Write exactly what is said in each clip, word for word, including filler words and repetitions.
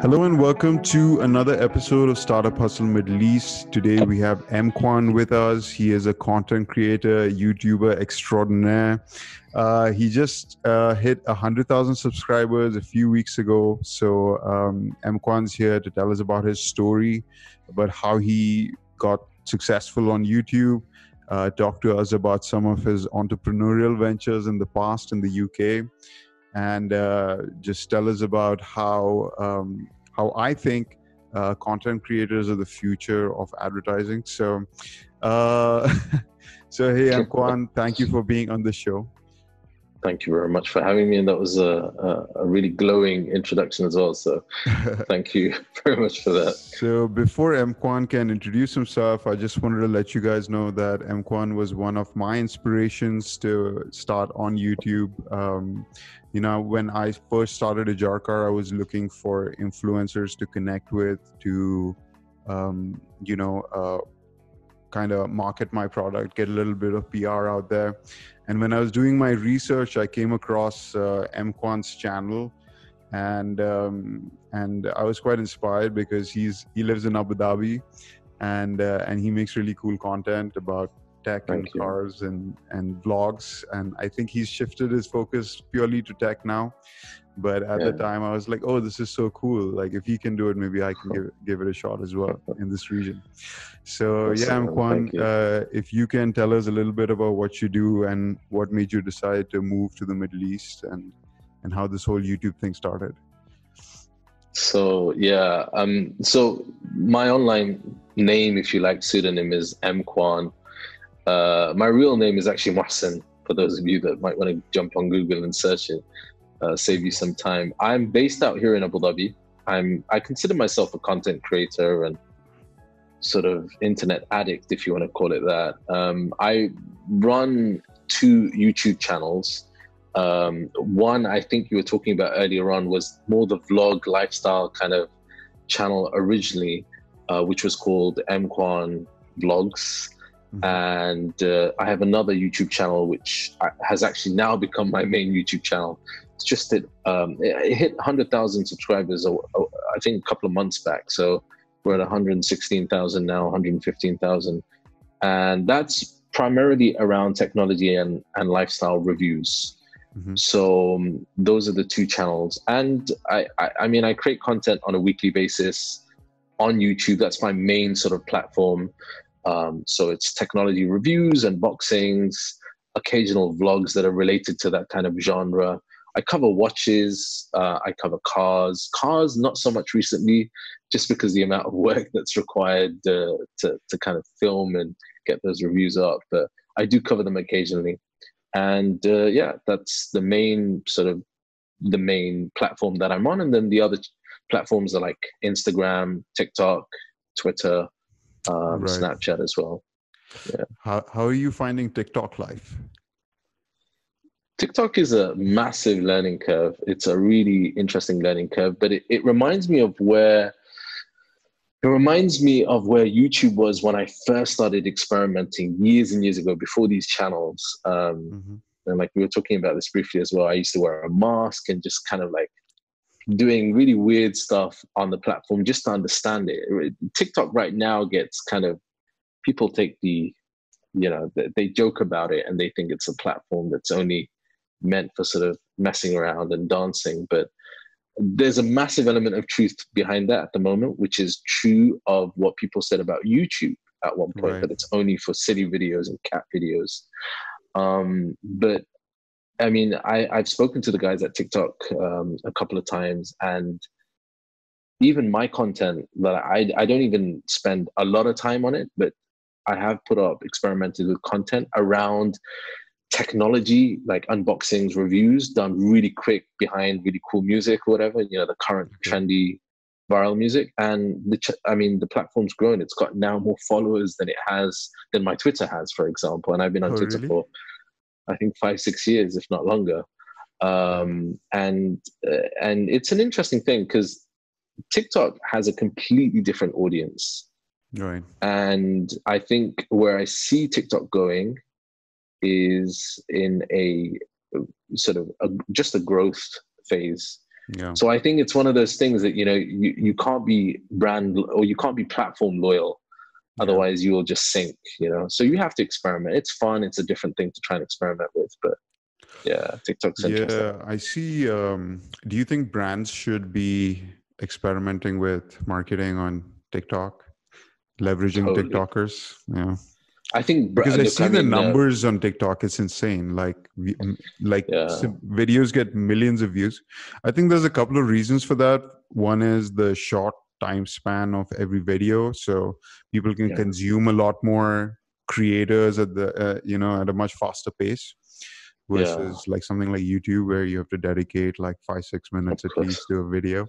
Hello and welcome to another episode of Startup Hustle Middle East. Today we have MQuan with us. He is a content creator, YouTuber extraordinaire. Uh, he just uh, hit one hundred thousand subscribers a few weeks ago. So um, MQuan's here to tell us about his story, about how he got successful on YouTube, uh, talk to us about some of his entrepreneurial ventures in the past in the U K. And uh, just tell us about how um, how I think uh, content creators are the future of advertising. So, uh, so hey, Emkwan, thank you for being on the show. Thank you very much for having me, and that was a, a really glowing introduction as well. So, thank you very much for that. So, before Emkwan can introduce himself, I just wanted to let you guys know that Emkwan was one of my inspirations to start on YouTube. Um, you know, when I first started Ejar Car, I was looking for influencers to connect with to, um, you know, uh, kind of market my product, get a little bit of P R out there. And when I was doing my research, I came across uh, Emkwan's channel, and um, and I was quite inspired because he's he lives in Abu Dhabi, and uh, and he makes really cool content about tech Thank and you. cars and and vlogs. And I think he's shifted his focus purely to tech now. But at yeah. the time, I was like, "Oh, this is so cool! Like, if he can do it, maybe I can give, give it a shot as well in this region." So, awesome. yeah, Emkwan, you. Uh, if you can tell us a little bit about what you do and what made you decide to move to the Middle East, and and how this whole YouTube thing started. So yeah, um, so my online name, if you like, pseudonym is Emkwan. Uh, my real name is actually Mohsen. For those of you that might want to jump on Google and search it. Uh, save you some time. I'm based out here in Abu Dhabi. I'm, I consider myself a content creator and sort of internet addict, if you want to call it that. Um, I run two YouTube channels. Um, one I think you were talking about earlier on was more the vlog lifestyle kind of channel originally, uh, which was called Emkwan Vlogs. Mm-hmm. And uh, I have another YouTube channel, which has actually now become my main YouTube channel. It's just that um, it, it hit one hundred thousand subscribers, a, a, I think, a couple of months back. So we're at one hundred sixteen thousand now, one hundred fifteen thousand. And that's primarily around technology and, and lifestyle reviews. Mm-hmm. So um, those are the two channels. And I, I, I mean, I create content on a weekly basis on YouTube. That's my main sort of platform. Um, so it's technology reviews, unboxings, occasional vlogs that are related to that kind of genre. I cover watches, uh, I cover cars. Cars, not so much recently, just because the amount of work that's required uh, to, to kind of film and get those reviews up. But I do cover them occasionally. And uh, yeah, that's the main sort of the main platform that I'm on. And then the other platforms are like Instagram, TikTok, Twitter. Um, right. Snapchat as well. Yeah. How how are you finding TikTok life? TikTok is a massive learning curve. It's a really interesting learning curve, but it, it reminds me of where it reminds me of where YouTube was when I first started experimenting years and years ago before these channels. Um, mm-hmm. And like we were talking about this briefly as well. I used to wear a mask and just kind of like doing really weird stuff on the platform just to understand it. TikTok right now gets kind of, people take the, you know, they joke about it and they think it's a platform that's only meant for sort of messing around and dancing. But there's a massive element of truth behind that at the moment, which is true of what people said about YouTube at one point, right. That it's only for silly videos and cat videos. Um, but I mean, I, I've spoken to the guys at TikTok um, a couple of times, and even my content that I, I don't even spend a lot of time on it, but I have put up, experimented with content around technology, like unboxings, reviews done really quick behind really cool music or whatever, you know, the current trendy viral music. And the ch I mean, the platform's grown. It's got now more followers than it has, than my Twitter has, for example. And I've been on oh, Twitter really? for, I think five, six years, if not longer. Um, and, uh, and it's an interesting thing because TikTok has a completely different audience. Right. And I think where I see TikTok going is in a sort of a, just a growth phase Yeah. So I think it's one of those things that, you know, you, you can't be brand or you can't be platform loyal. Yeah. Otherwise you will just sink, you know? So you have to experiment. It's fun. It's a different thing to try and experiment with, but yeah, TikTok's interesting. Yeah, I see. Um, do you think brands should be experimenting with marketing on TikTok, leveraging totally. TikTokers? Yeah. I think because look, I see I mean, the numbers uh, on TikTok, it's insane. Like, like yeah. videos get millions of views. I think there's a couple of reasons for that. One is the short time span of every video, so people can yeah. consume a lot more creators at the uh, you know at a much faster pace versus yeah. like something like YouTube where you have to dedicate like five six minutes at least to a video.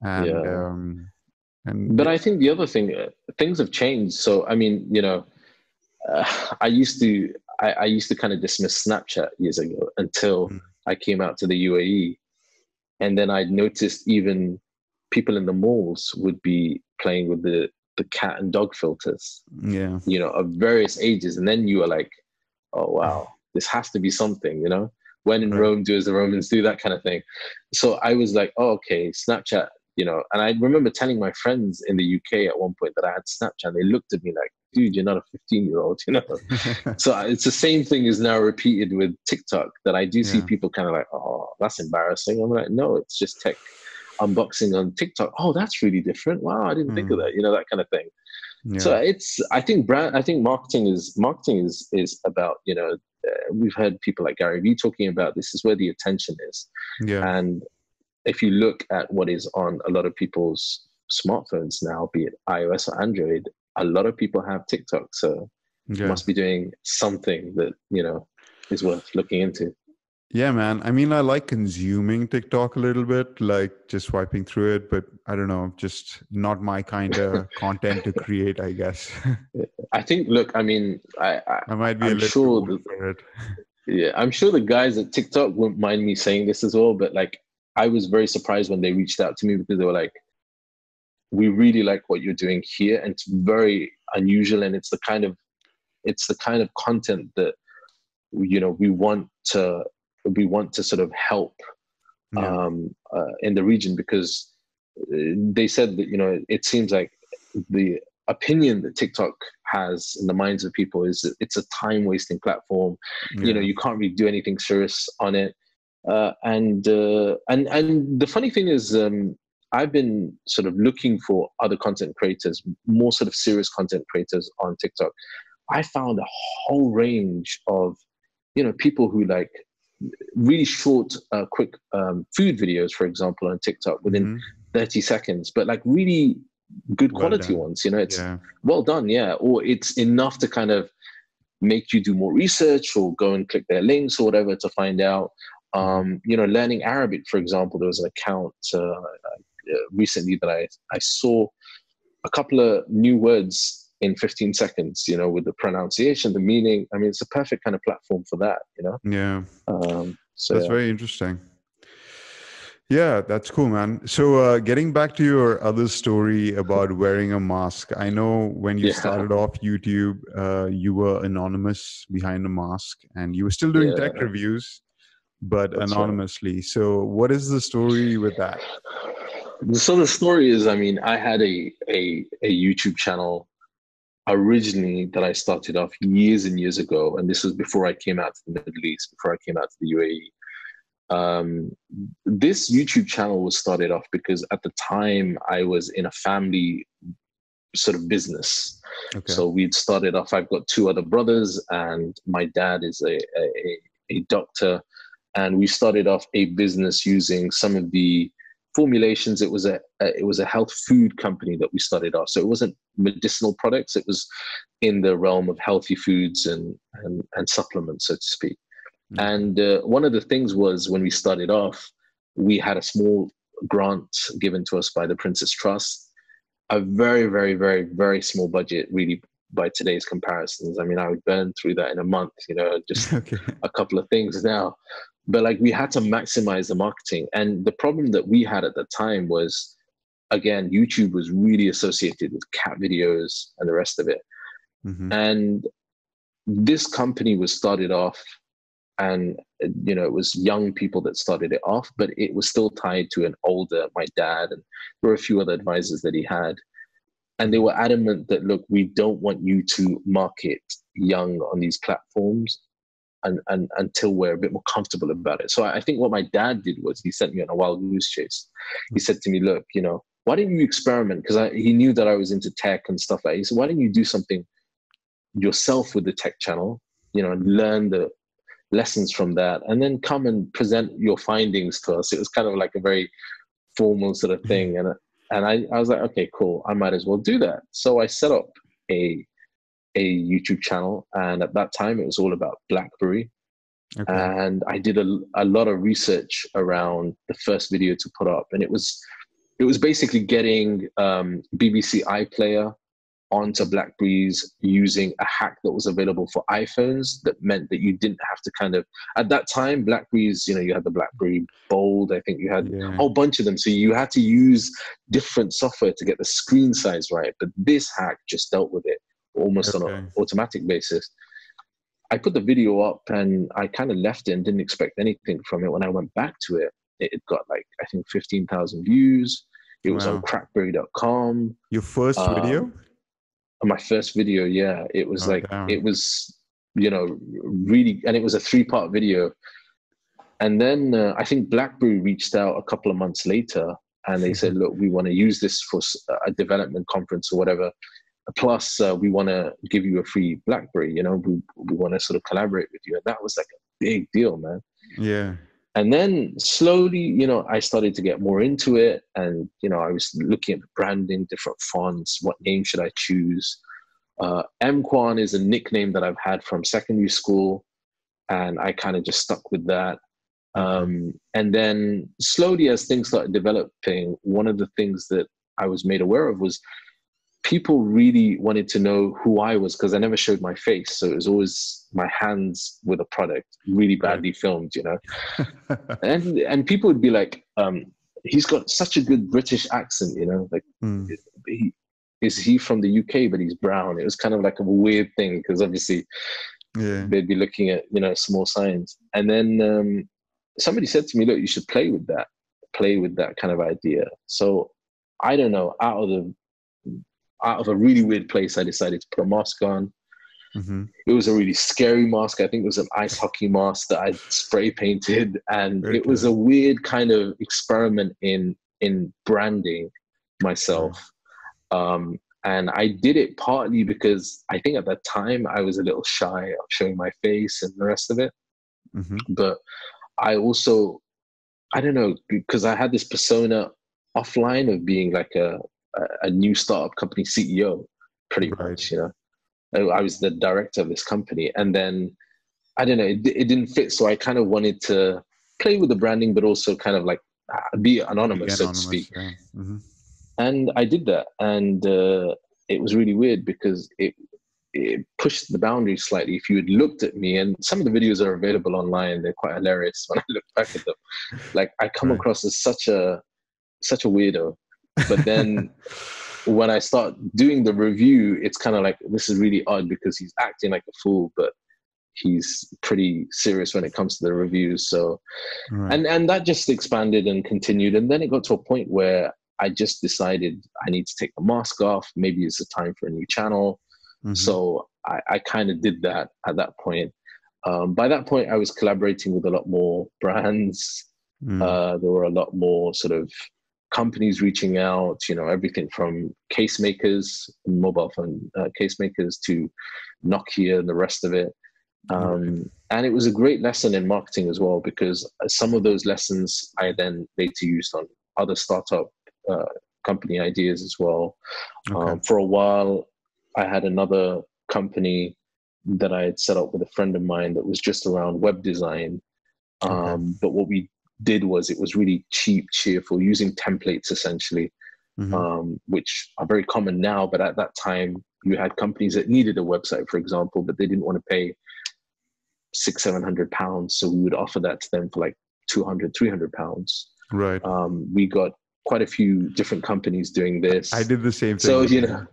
And yeah. um, and but I think the other thing, uh, things have changed. So I mean, you know. Uh, I used to, I, I used to kind of dismiss Snapchat years ago until mm. I came out to the U A E, and then I noticed even people in the malls would be playing with the the cat and dog filters, yeah, you know, of various ages. And then you were like, oh wow, this has to be something, you know. When in right. Rome, do as the Romans do, that kind of thing. So I was like, oh okay, Snapchat, you know. And I remember telling my friends in the U K at one point that I had Snapchat. They looked at me like, dude, you're not a fifteen year old, you know. So it's the same thing is now repeated with TikTok, that I do see yeah. people kind of like, oh, that's embarrassing. I'm like, no, it's just tech unboxing on TikTok. Oh, that's really different. Wow, I didn't mm. think of that, you know, that kind of thing. Yeah. So it's, I think brand, I think marketing is, marketing is, is about, you know, uh, we've heard people like Gary Vee talking about this is where the attention is. Yeah. And if you look at what is on a lot of people's smartphones now, be it iOS or Android, a lot of people have TikTok, so yeah. must be doing something that, you know, is worth looking into. Yeah, man. I mean, I like consuming TikTok a little bit, like just swiping through it, but I don't know, just not my kind of content to create, I guess. I think, look, I mean, I, I, I might be I'm a little sure that, yeah, I'm sure the guys at TikTok wouldn't mind me saying this as well, but like, I was very surprised when they reached out to me because they were like, we really like what you're doing here, and it's very unusual, and it's the kind of it's the kind of content that, you know, we want to we want to sort of help yeah. um, uh, in the region, because they said that, you know, it seems like the opinion that TikTok has in the minds of people is that it's a time wasting platform. Yeah. You know, you can't really do anything serious on it, uh, and uh, and and the funny thing is. Um, I've been sort of looking for other content creators, more sort of serious content creators on TikTok. I found a whole range of, you know, people who like really short, uh, quick um, food videos, for example, on TikTok within mm-hmm. thirty seconds, but like really good quality well ones, you know, it's yeah. well done. Yeah. Or it's enough to kind of make you do more research or go and click their links or whatever to find out, um, you know, learning Arabic, for example. There was an account, uh, Uh, recently that I, I saw a couple of new words in fifteen seconds, you know, with the pronunciation, the meaning. I mean, it's a perfect kind of platform for that, you know? Yeah. Um, so that's yeah. very interesting. Yeah, that's cool, man. So uh, getting back to your other story about wearing a mask, I know when you yeah. started off YouTube, uh, you were anonymous behind a mask, and you were still doing yeah. tech reviews, but that's anonymously. Right. So what is the story with that? So the story is, I mean, I had a, a, a YouTube channel originally that I started off years and years ago. And this was before I came out to the Middle East, before I came out to the U A E. Um, this YouTube channel was started off because at the time I was in a family sort of business. Okay. So we'd started off, I've got two other brothers, and my dad is a, a, a doctor. And we started off a business using some of the formulations. It was a, a it was a health food company that we started off. So it wasn't medicinal products. It was in the realm of healthy foods and and, and supplements, so to speak. Mm-hmm. And uh, one of the things was when we started off, we had a small grant given to us by the Princess Trust, a very, very, very, very small budget, really, by today's comparisons. I mean, I would burn through that in a month, you know, just okay. a couple of things now. But like, we had to maximize the marketing. And the problem that we had at the time was, again, YouTube was really associated with cat videos and the rest of it. Mm-hmm. And this company was started off And, you know, it was young people that started it off, but it was still tied to an older, my dad, and there were a few other advisors that he had. And they were adamant that, look, we don't want you to market young on these platforms and, and until we're a bit more comfortable about it. So I think what my dad did was he sent me on a wild goose chase. He said to me, look, you know, why didn't you experiment? Because he knew that I was into tech and stuff like that. He said, why didn't you do something yourself with the tech channel, you know, and learn the lessons from that, and then come and present your findings to us. It was kind of like a very formal sort of thing. And and I, I was like, okay, cool. I might as well do that. So I set up a a YouTube channel. And at that time, it was all about BlackBerry. Okay. And I did a, a lot of research around the first video to put up. And it was, it was basically getting um, B B C iPlayer onto BlackBerry's using a hack that was available for iPhones that meant that you didn't have to kind of, at that time, BlackBerry's, you know, you had the BlackBerry Bold, I think you had yeah. a whole bunch of them. So you had to use different software to get the screen size right. But this hack just dealt with it almost okay. on an automatic basis. I put the video up and I kind of left it and didn't expect anything from it. When I went back to it, it had got like, I think fifteen thousand views. It was wow. on crackberry dot com. Your first um, video? My first video, yeah, it was oh, like damn. It was, you know, really, and it was a three-part video. And then uh, I think BlackBerry reached out a couple of months later, and they said, "Look, we want to use this for a development conference or whatever. Plus, uh, we want to give you a free BlackBerry. You know, we we want to sort of collaborate with you." And that was like a big deal, man. Yeah. And then slowly, you know, I started to get more into it. And, you know, I was looking at branding, different fonts, what name should I choose? Uh, MQuan is a nickname that I've had from secondary school. And I kind of just stuck with that. Um, and then slowly as things started developing, one of the things that I was made aware of was people really wanted to know who I was because I never showed my face. So it was always my hands with a product, really badly filmed, you know. and and people would be like, um, he's got such a good British accent, you know, like, mm. he, is he from the U K, but he's brown? It was kind of like a weird thing because obviously yeah. they'd be looking at, you know, small signs. And then um, somebody said to me, look, you should play with that, play with that kind of idea. So I don't know, out of the, out of a really weird place, I decided to put a mask on. Mm-hmm. It was a really scary mask. I think it was an ice hockey mask that I spray painted. And Very it cool. was a weird kind of experiment in, in branding myself. Yeah. Um, and I did it partly because I think at that time I was a little shy of showing my face and the rest of it. Mm-hmm. But I also, I don't know, because I had this persona offline of being like a, a new startup company C E O, pretty right. much, you know. I was the director of this company. And then, I don't know, it, it didn't fit. So I kind of wanted to play with the branding, but also kind of like be anonymous, be anonymous so to speak. Yeah. Mm-hmm. And I did that. And uh, it was really weird because it, it pushed the boundaries slightly. If you had looked at me, and some of the videos are available online, they're quite hilarious when I look back at them. Like I come right. across as such a, such a weirdo. But then when I start doing the review, it's kind of like, this is really odd because he's acting like a fool, but he's pretty serious when it comes to the reviews. So, right. and, and that just expanded and continued. And then it got to a point where I just decided I need to take the mask off. Maybe it's the time for a new channel. Mm-hmm. So I, I kind of did that at that point. Um, by that point, I was collaborating with a lot more brands. Mm. Uh, there were a lot more sort of companies reaching out, you know, everything from case makers, mobile phone uh, case makers to Nokia and the rest of it. Um, and it was a great lesson in marketing as well, because some of those lessons I then later used on other startup uh, company ideas as well. Okay. Um, for a while, I had another company that I had set up with a friend of mine that was just around web design. Um, okay. But what we did was it was really cheap, cheerful, using templates essentially, mm-hmm. um, which are very common now. But at that time, you had companies that needed a website, for example, but they didn't want to pay six, seven hundred pounds. So we would offer that to them for like two hundred, three hundred pounds. Right. Um, we got quite a few different companies doing this. I did the same thing. So, you know,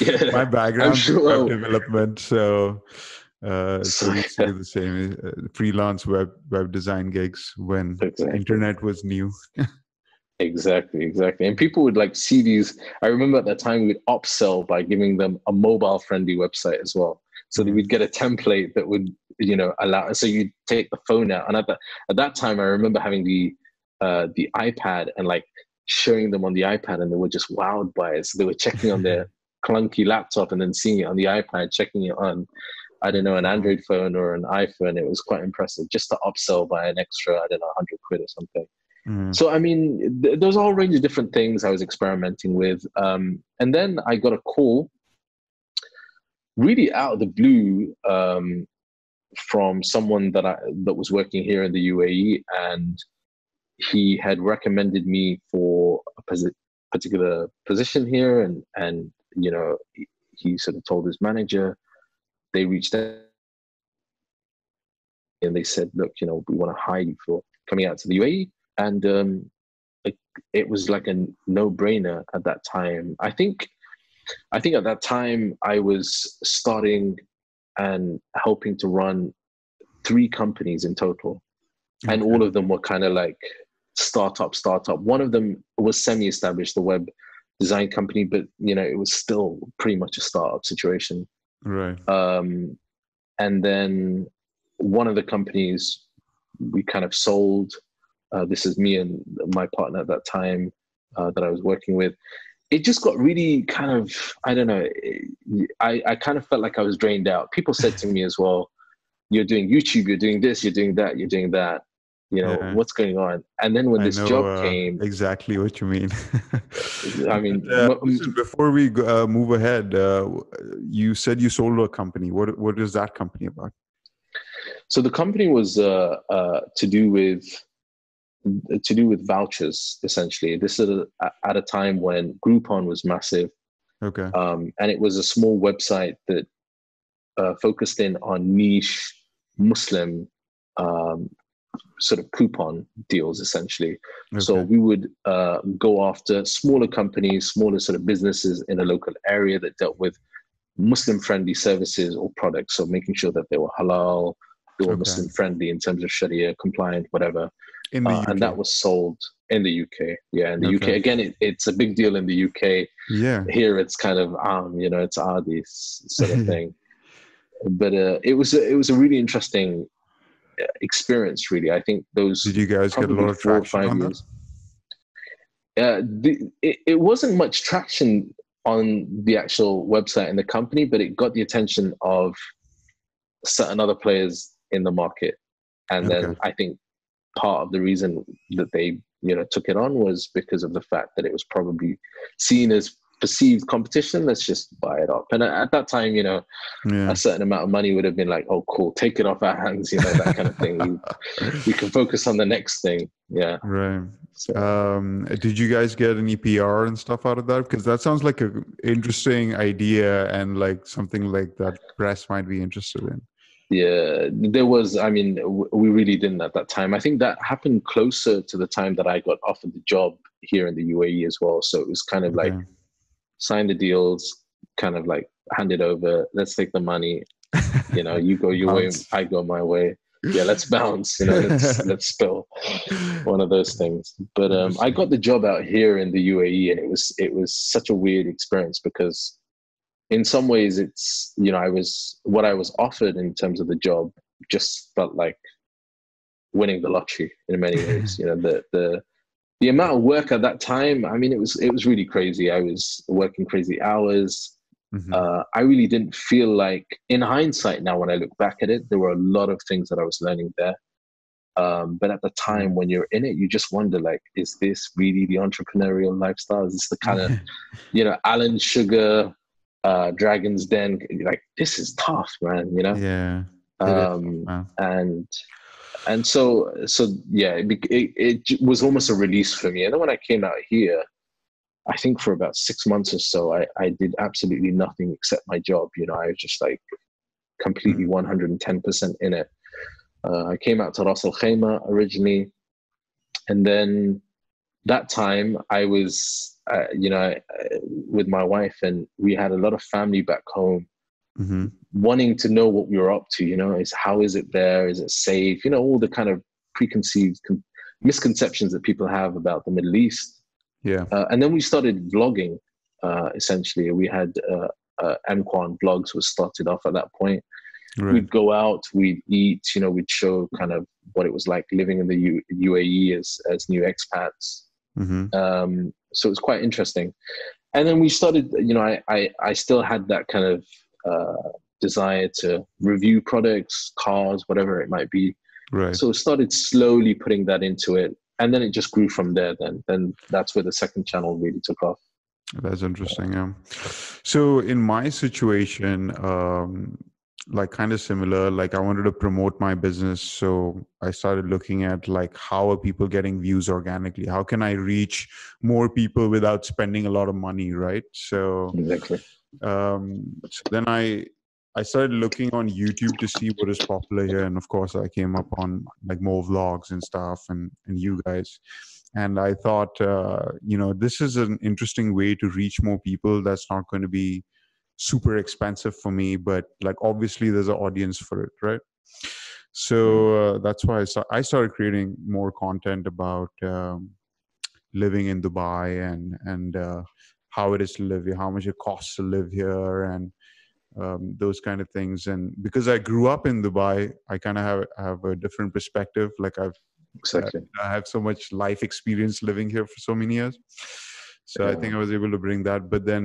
yeah. my background is sure. web development. So Uh, so we say the same uh, freelance web web design gigs when exactly. internet was new. Exactly, exactly. And people would like see these. I remember at that time we'd upsell by giving them a mobile friendly website as well. So that we'd get a template that would, you know, allow. So you'd take the phone out. And at, the, at that time, I remember having the uh, the iPad and like showing them on the iPad, and they were just wowed by it. So they were checking on their clunky laptop and then seeing it on the iPad, checking it on, I don't know, an Android phone or an iPhone. It was quite impressive just to upsell by an extra, I don't know, a hundred quid or something. Mm. So, I mean, th- there's a whole range of different things I was experimenting with. Um, and then I got a call really out of the blue um, from someone that I, that was working here in the U A E. And he had recommended me for a posi- particular position here. And, and, you know, he, he sort of told his manager. They reached out and they said, look, you know, we want to hire you for coming out to the U A E. And um, it, it was like a no-brainer at that time. I think, I think at that time I was starting and helping to run three companies in total. Okay. And all of them were kind of like startup, startup. One of them was semi-established, the web design company, but, you know, it was still pretty much a startup situation. Right. Um, and then one of the companies we kind of sold. Uh, this is me and my partner at that time uh, that I was working with. It just got really kind of, I don't know, I, I kind of felt like I was drained out. People said to me as well, you're doing YouTube, you're doing this, you're doing that, you're doing that. You know, yeah. What's going on? And then when I this know, job uh, came... Exactly what you mean. I mean... Uh, m- before we uh, move ahead, uh, you said you sold a company. What What is that company about? So the company was uh, uh, to do with... to do with vouchers, essentially. This is a, at a time when Groupon was massive. Okay. Um, and it was a small website that uh, focused in on niche Muslim um, sort of coupon deals, essentially. Okay. So we would uh, go after smaller companies, smaller sort of businesses in a local area that dealt with Muslim-friendly services or products. So making sure that they were halal, they were okay. Muslim-friendly in terms of Sharia compliant, whatever. In the uh, U K. And that was sold in the U K. Yeah, in the okay. U K. Again, it, it's a big deal in the U K. Yeah. Here it's kind of, um, you know, it's Aadi sort of thing. But uh, it was a, it was a really interesting experience, really. I think those... Did you guys get a lot of traction on that? Uh, the, it, it wasn't much traction on the actual website and the company, but it got the attention of certain other players in the market. And okay. then I think... part of the reason that they, you know, took it on was because of the fact that it was probably seen as perceived competition. Let's just buy it up. And at that time, you know, yeah. a certain amount of money would have been like, oh, cool, take it off our hands, you know, that kind of thing. We, we can focus on the next thing. Yeah. Right. So, um, did you guys get any P R and stuff out of that? Because that sounds like an interesting idea and like something like that press might be interested in. Yeah, there was, I mean, we really didn't at that time. I think that happened closer to the time that I got offered the job here in the U A E as well. So it was kind of okay. like, sign the deals, kind of like, hand it over, let's take the money, you know, you go your way, I go my way. Yeah, let's bounce, you know, let's, let's spill, one of those things. But um, I got the job out here in the U A E, and it was it was such a weird experience because... in some ways it's, you know, I was, what I was offered in terms of the job just felt like winning the lottery in many ways, you know, the, the, the amount of work at that time, I mean, it was, it was really crazy. I was working crazy hours. Mm-hmm. Uh, I really didn't feel like, in hindsight now, when I look back at it, there were a lot of things that I was learning there. Um, but at the time when you're in it, you just wonder, like, is this really the entrepreneurial lifestyle? Is this the kind of, you know, Alan Sugar, uh Dragon's Den, like, this is tough, man, you know? Yeah. Um wow. and and so so yeah it, it it was almost a release for me. And then when I came out here, I think for about six months or so, I I did absolutely nothing except my job. You know, I was just like completely one hundred ten percent in it. uh, I came out to Ras Al Khaimah originally, and then that time I was Uh, you know, uh, with my wife, and we had a lot of family back home. mm-hmm. wanting to know what we were up to, you know, is how is it there? Is it safe? You know, all the kind of preconceived con- misconceptions that people have about the Middle East. Yeah. Uh, and then we started vlogging, uh, essentially. We had uh, uh, MQuan Vlogs was started off at that point. Right. We'd go out, we'd eat, you know, we'd show kind of what it was like living in the U- UAE as, as new expats. Mm-hmm. Um, so it was quite interesting. And then we started, you know, I, I, I still had that kind of uh, desire to review products, cars, whatever it might be. Right. So I started slowly putting that into it. And then it just grew from there. Then, then that's where the second channel really took off. That's interesting. Yeah. So in my situation, um, like kind of similar, like I wanted to promote my business. So I started looking at like, how are people getting views organically? How can I reach more people without spending a lot of money? Right. So, exactly. um, so then I, I started looking on YouTube to see what is popular here. And of course I came up on like Mo Vlogs and stuff and, and you guys. And I thought, uh, you know, this is an interesting way to reach more people. That's not going to be super expensive for me, but like, obviously there's an audience for it. Right. So uh, that's why I, saw, I started creating more content about um, living in Dubai and, and uh, how it is to live here, how much it costs to live here. And, Um, those kind of things. And because I grew up in Dubai, I kind of have, have a different perspective. Like I've, exactly. I, I have so much life experience living here for so many years. So yeah. I think I was able to bring that. But then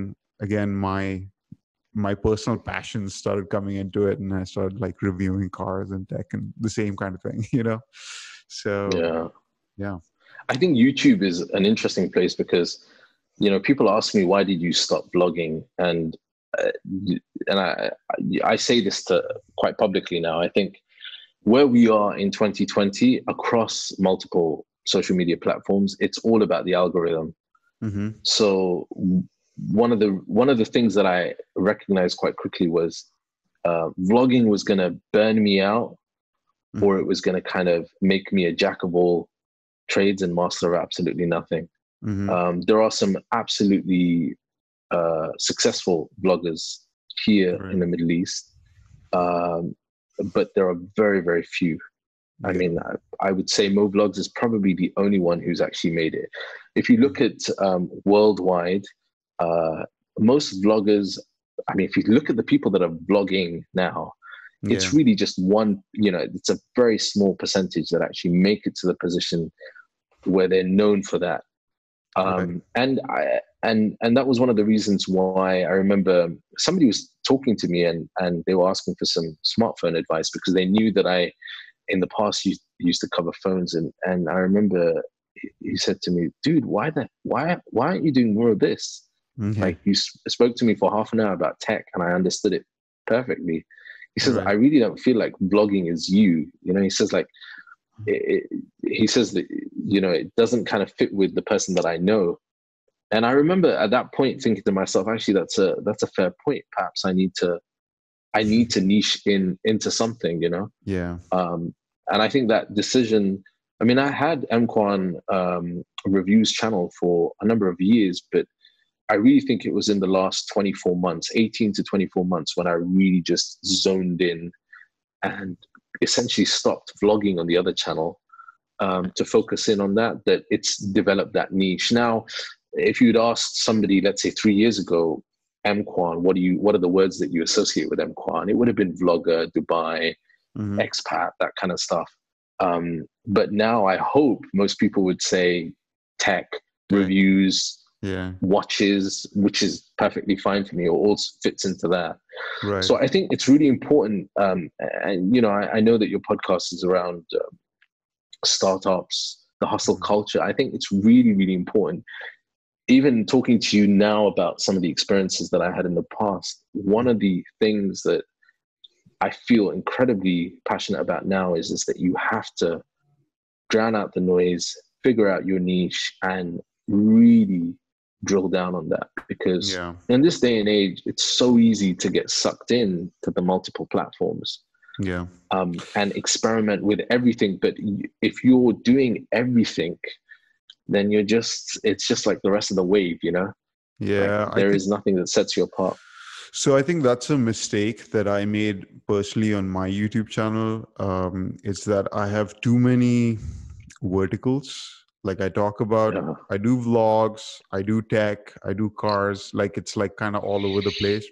again, my, my personal passions started coming into it and I started like reviewing cars and tech and the same kind of thing, you know? So, yeah. yeah. I think YouTube is an interesting place because, you know, people ask me, why did you stop blogging? And and I, I say this to quite publicly now, I think where we are in twenty twenty across multiple social media platforms, it's all about the algorithm. Mm-hmm. So one of the, one of the things that I recognized quite quickly was uh, vlogging was going to burn me out, mm-hmm. or it was going to kind of make me a jack of all trades and master of absolutely nothing. Mm-hmm. Um, there are some absolutely uh successful bloggers here right. in the Middle East, um but there are very very few. yeah. I mean I, I would say Mo Vlogs is probably the only one who's actually made it. If you look at um worldwide, uh most vloggers, I mean if you look at the people that are vlogging now, yeah. it's really just one, you know, it's a very small percentage that actually make it to the position where they're known for that. Um, right. And I and and that was one of the reasons why I remember somebody was talking to me and, and they were asking for some smartphone advice because they knew that I, in the past, used, used to cover phones. And, and I remember he said to me, dude, why that? Why why aren't you doing more of this? Mm-hmm. Like you sp- spoke to me for half an hour about tech and I understood it perfectly. He says, right. I really don't feel like blogging is you. You know, he says like, It, it, he says that, you know, it doesn't kind of fit with the person that I know. And I remember at that point thinking to myself, actually, that's a, that's a fair point. Perhaps I need to, I need to niche in, into something, you know? Yeah. Um, and I think that decision, I mean, I had MQuan um, Reviews channel for a number of years, but I really think it was in the last twenty-four months, eighteen to twenty-four months when I really just zoned in and essentially stopped vlogging on the other channel um, to focus in on that, that it's developed that niche. Now, if you'd asked somebody, let's say three years ago, MQuan, what do you, what are the words that you associate with MQuan? It would have been vlogger, Dubai, mm-hmm. expat, that kind of stuff. Um, but now I hope most people would say tech, yeah. reviews, yeah. watches, which is perfectly fine for me, or all fits into that. Right. So I think it's really important. Um, and, you know, I, I know that your podcast is around uh, startups, the hustle culture. I think it's really, really important. Even talking to you now about some of the experiences that I had in the past, one of the things that I feel incredibly passionate about now is, is that you have to drown out the noise, figure out your niche, and really drill down on that, because yeah. in this day and age it's so easy to get sucked in to the multiple platforms yeah um and experiment with everything. But if you're doing everything, then you're just, it's just like the rest of the wave, you know? Yeah, like, there I is think, nothing that sets you apart. So I think that's a mistake that I made personally on my YouTube channel. Um, it's that I have too many verticals. Like I talk about, yeah. I do vlogs, I do tech, I do cars. Like it's like kind of all over the place.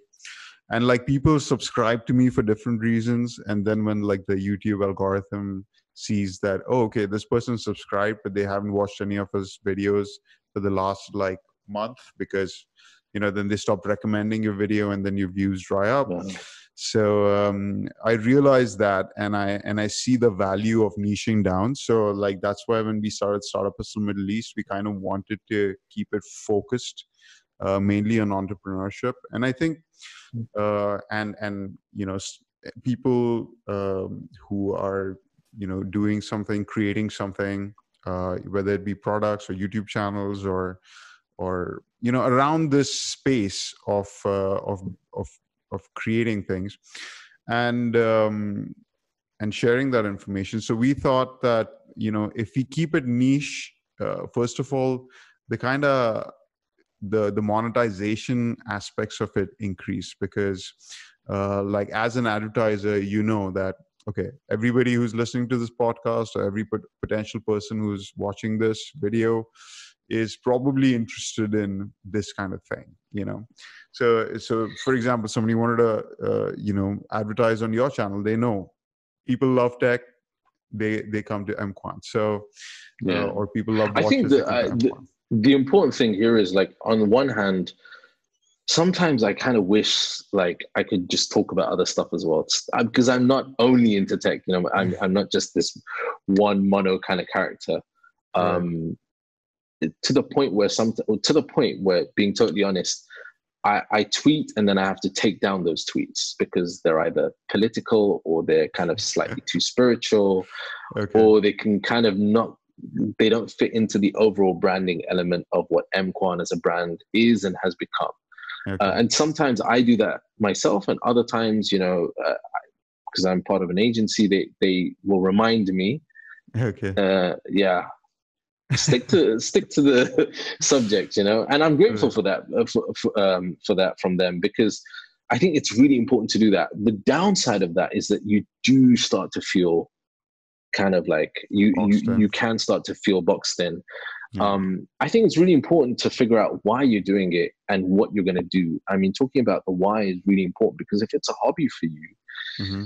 And like people subscribe to me for different reasons. And then when like the YouTube algorithm sees that, oh, okay, this person subscribed, but they haven't watched any of his videos for the last like month because, you know, then they stop recommending your video and then your views dry up. Yeah. So um, I realized that, and I and I see the value of niching down. So like that's why when we started Startup Hustle Middle East, we kind of wanted to keep it focused uh, mainly on entrepreneurship. And I think, uh, and and you know, people um, who are you know doing something, creating something, uh, whether it be products or YouTube channels or or you know around this space of uh, of of of creating things and, um, and sharing that information. So we thought that, you know, if we keep it niche, uh, first of all, the kind of the, the monetization aspects of it increase because uh, like as an advertiser, you know that, okay, everybody who's listening to this podcast or every pot- potential person who's watching this video is probably interested in this kind of thing, you know. So, so for example, somebody wanted to, uh, you know, advertise on your channel. They know people love tech. They they come to MQuan. So, yeah. uh, or people love. I think the, uh, the the important thing here is like on one hand, sometimes I kind of wish like I could just talk about other stuff as well because I'm not only into tech. You know, I'm I'm not just this one mono kind of character. Um, right. To the point where some, to the point where, being totally honest, I, I tweet and then I have to take down those tweets because they're either political or they're kind of slightly too spiritual, okay. or they can kind of not, they don't fit into the overall branding element of what MQuan as a brand is and has become. Okay. Uh, and sometimes I do that myself, and other times, you know, because uh, I'm part of an agency, they they will remind me. Okay. Uh, yeah. stick to stick to the subject, you know, and I'm grateful for that for, for, um, for that from them because I think it's really important to do that. The downside of that is that you do start to feel kind of like you you, you can start to feel boxed in. Yeah. Um, I think it's really important to figure out why you're doing it and what you're going to do. I mean, talking about the why is really important because if it's a hobby for you. Mm-hmm.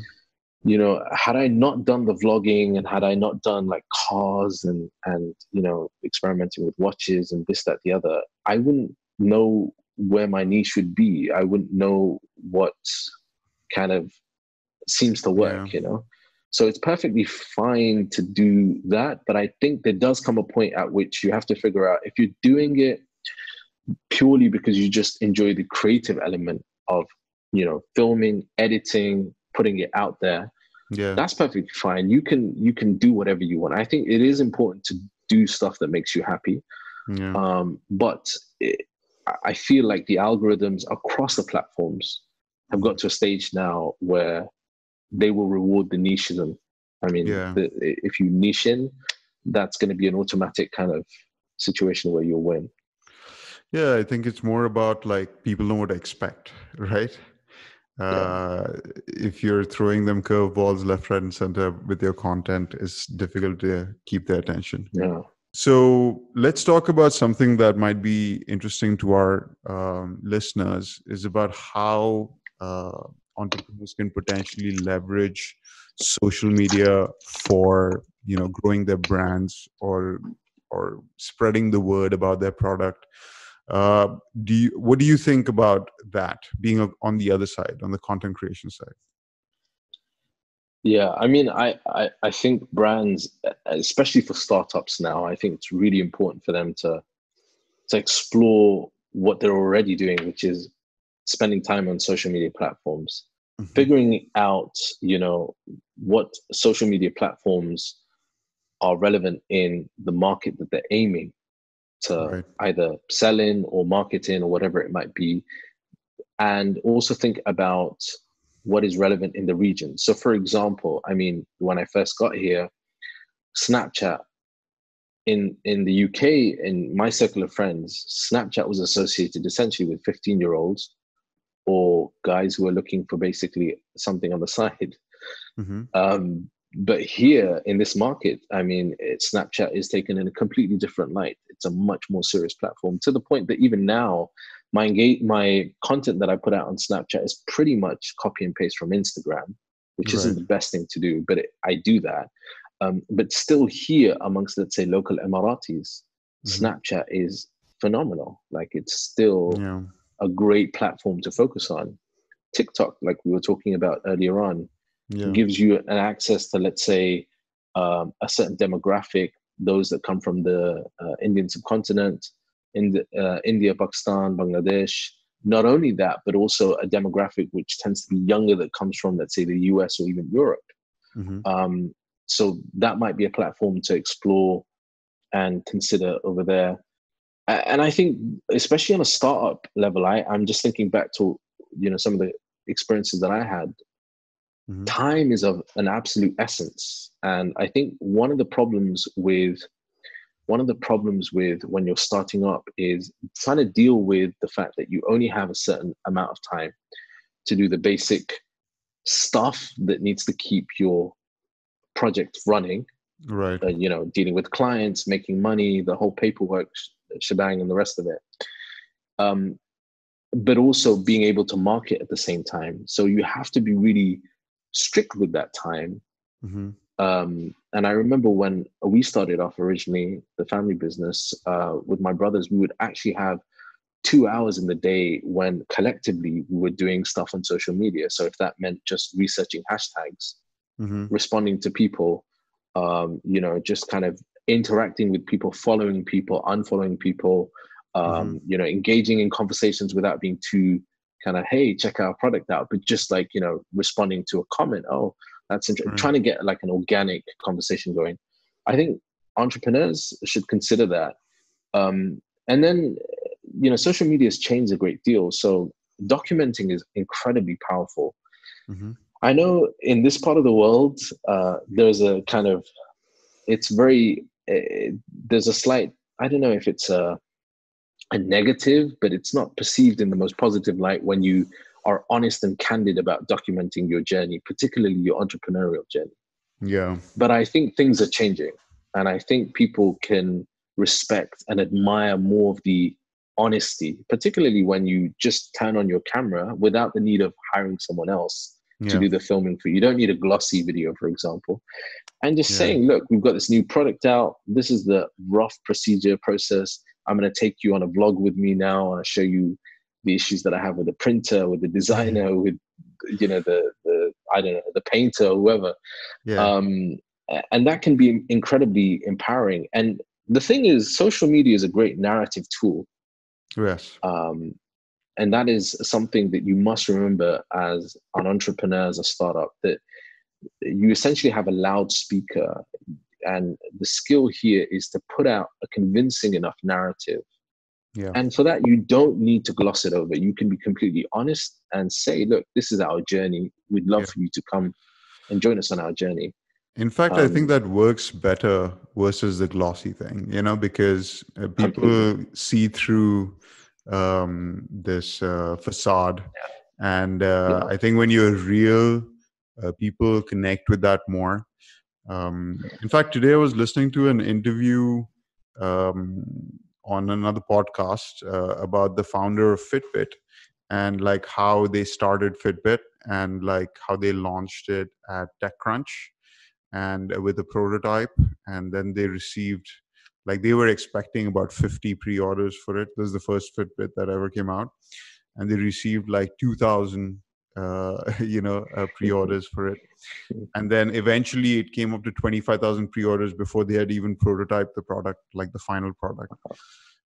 You know, had I not done the vlogging and had I not done like cars and, and, you know, experimenting with watches and this, that, the other, I wouldn't know where my niche would be. I wouldn't know what kind of seems to work, yeah. you know? So it's perfectly fine to do that. But I think there does come a point at which you have to figure out if you're doing it purely because you just enjoy the creative element of, you know, filming, editing, putting it out there, yeah, that's perfectly fine. You can you can do whatever you want. I think it is important to do stuff that makes you happy. Yeah. Um, but it, I feel like the algorithms across the platforms have got to a stage now where they will reward the nicheism. I mean, yeah. the, if you niche in, that's going to be an automatic kind of situation where you'll win. Yeah, I think it's more about like people know what to expect, right? Uh, yeah. If you're throwing them curveballs left, right, and center with your content, it's difficult to keep their attention. Yeah. So let's talk about something that might be interesting to our um, listeners is about how uh, entrepreneurs can potentially leverage social media for, you know, growing their brands or or spreading the word about their product. Uh, do you, what do you think about that being on the other side, on the content creation side? Yeah, I mean, I, I, I think brands, especially for startups now, I think it's really important for them to, to explore what they're already doing, which is spending time on social media platforms, mm-hmm. figuring out, you know, what social media platforms are relevant in the market that they're aiming to right. either sell in or market in or whatever it might be, and also think about what is relevant in the region. So for example, I mean, when I first got here, Snapchat in in the U K, in my circle of friends, Snapchat was associated essentially with fifteen year olds or guys who are looking for basically something on the side. Mm-hmm. Um, but here in this market, I mean, it, Snapchat is taken in a completely different light. It's a much more serious platform, to the point that even now, my engage, my content that I put out on Snapchat is pretty much copy and paste from Instagram, which right. isn't the best thing to do, but it, I do that. Um, but still here amongst, let's say, local Emiratis, mm-hmm. Snapchat is phenomenal. Like, it's still yeah. a great platform to focus on. TikTok, like we were talking about earlier on, yeah. gives you an access to, let's say, um, a certain demographic, those that come from the uh, Indian subcontinent, in the, uh, India, Pakistan, Bangladesh. Not only that, but also a demographic which tends to be younger that comes from, let's say, the U S or even Europe. Mm-hmm. Um, so that might be a platform to explore and consider over there. And I think, especially on a startup level, I, I'm just thinking back to, you know, some of the experiences that I had. Mm-hmm. Time is of an absolute essence. And I think one of the problems with, one of the problems with when you're starting up is trying to deal with the fact that you only have a certain amount of time to do the basic stuff that needs to keep your project running. Right. Uh, you know, dealing with clients, making money, the whole paperwork shebang and the rest of it, um but also being able to market at the same time. So you have to be really strict with that time. Mm-hmm. um and I remember when we started off originally the family business uh with my brothers, we would actually have two hours in the day when collectively we were doing stuff on social media. So if that meant just researching hashtags, mm-hmm. responding to people, um you know, just kind of interacting with people, following people, unfollowing people, um, mm-hmm. you know, engaging in conversations without being too kind of, hey, check our product out, but just like, you know, responding to a comment. Oh, that's interesting. Right. Trying to get like an organic conversation going. I think entrepreneurs should consider that. Um, and then, you know, social media has changed a great deal. So documenting is incredibly powerful. Mm-hmm. I know in this part of the world, uh, there's a kind of, it's very, It, there's a slight, I don't know if it's a, a negative, but it's not perceived in the most positive light when you are honest and candid about documenting your journey, particularly your entrepreneurial journey. Yeah. But I think things are changing, and I think people can respect and admire more of the honesty, particularly when you just turn on your camera without the need of hiring someone else yeah. to do the filming for you. You don't need a glossy video, for example. And just yeah. saying, look, we've got this new product out. This is the rough procedure process. I'm going to take you on a vlog with me now, and I'll show you the issues that I have with the printer, with the designer, with, you know, the, the I don't know, the painter, whoever. Yeah. Um, and that can be incredibly empowering. And the thing is, social media is a great narrative tool. Yes. Um, and that is something that you must remember as an entrepreneur, as a startup, that you essentially have a loudspeaker, and the skill here is to put out a convincing enough narrative. Yeah. And for that, you don't need to gloss it over. You can be completely honest and say, look, this is our journey. We'd love yeah. for you to come and join us on our journey. In fact, um, I think that works better versus the glossy thing, you know, because uh, people absolutely. see through um, this uh, facade. Yeah. And uh, yeah. I think when you're real, Uh, people connect with that more. Um, in fact, today I was listening to an interview um, on another podcast uh, about the founder of Fitbit, and like how they started Fitbit, and like how they launched it at TechCrunch and uh, with a prototype. And then they received, like they were expecting about fifty pre-orders for it. This is the first Fitbit that ever came out. And they received like two thousand Uh, you know, uh, pre-orders for it. And then eventually it came up to twenty-five thousand pre-orders before they had even prototyped the product, like the final product.